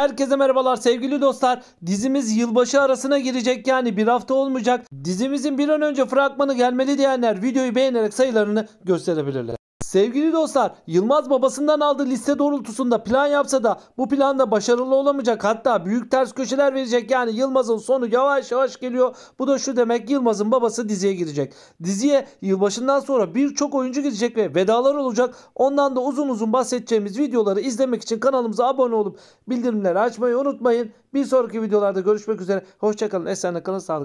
Herkese merhabalar sevgili dostlar. Dizimiz yılbaşı arasına girecek, yani bir hafta olmayacak. Dizimizin bir an önce fragmanı gelmeli diyenler videoyu beğenerek sayılarını gösterebilirler. Sevgili dostlar, Yılmaz babasından aldığı liste doğrultusunda plan yapsa da bu planda başarılı olamayacak, hatta büyük ters köşeler verecek. Yani Yılmaz'ın sonu yavaş yavaş geliyor. Bu da şu demek: Yılmaz'ın babası diziye girecek. Diziye yılbaşından sonra birçok oyuncu girecek ve vedalar olacak. Ondan da uzun uzun bahsedeceğimiz videoları izlemek için kanalımıza abone olup bildirimleri açmayı unutmayın. Bir sonraki videolarda görüşmek üzere. Hoşçakalın, esenle kalın, sağlıklı.